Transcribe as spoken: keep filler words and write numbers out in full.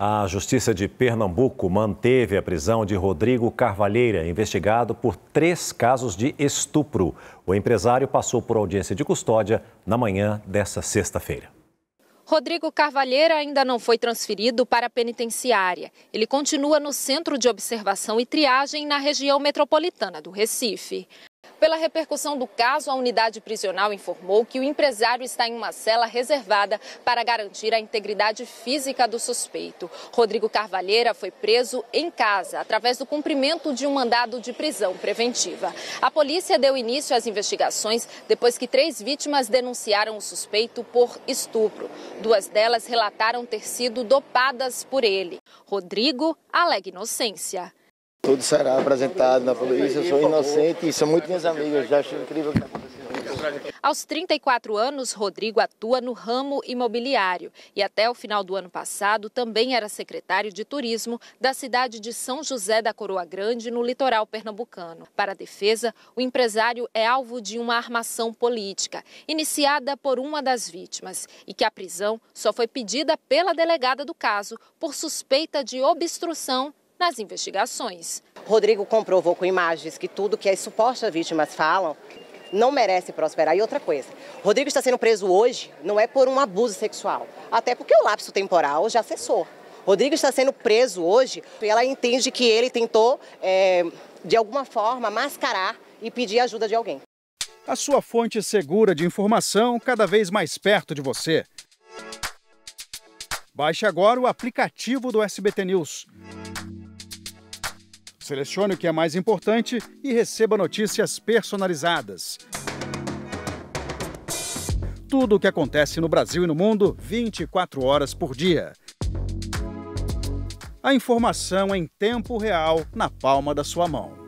A Justiça de Pernambuco manteve a prisão de Rodrigo Carvalheira, investigado por três casos de estupro. O empresário passou por audiência de custódia na manhã desta sexta-feira. Rodrigo Carvalheira ainda não foi transferido para a penitenciária. Ele continua no Centro de Observação e Triagem na região metropolitana do Recife. Pela repercussão do caso, a unidade prisional informou que o empresário está em uma cela reservada para garantir a integridade física do suspeito. Rodrigo Carvalheira foi preso em casa, através do cumprimento de um mandado de prisão preventiva. A polícia deu início às investigações depois que três vítimas denunciaram o suspeito por estupro. Duas delas relataram ter sido dopadas por ele. Rodrigo alega inocência. Tudo será apresentado na polícia, eu sou inocente e são muito minhas amigas, já acho incrível o que está acontecendo. Aos trinta e quatro anos, Rodrigo atua no ramo imobiliário e até o final do ano passado também era secretário de turismo da cidade de São José da Coroa Grande, no litoral pernambucano. Para a defesa, o empresário é alvo de uma armação política, iniciada por uma das vítimas, e que a prisão só foi pedida pela delegada do caso por suspeita de obstrução nas investigações. Rodrigo comprovou com imagens que tudo que as supostas vítimas falam não merece prosperar. E outra coisa, Rodrigo está sendo preso hoje não é por um abuso sexual, até porque o lapso temporal já cessou. Rodrigo está sendo preso hoje e ela entende que ele tentou, é, de alguma forma, mascarar e pedir ajuda de alguém. A sua fonte segura de informação cada vez mais perto de você. Baixe agora o aplicativo do S B T News. Selecione o que é mais importante e receba notícias personalizadas. Tudo o que acontece no Brasil e no mundo, vinte e quatro horas por dia. A informação em tempo real, na palma da sua mão.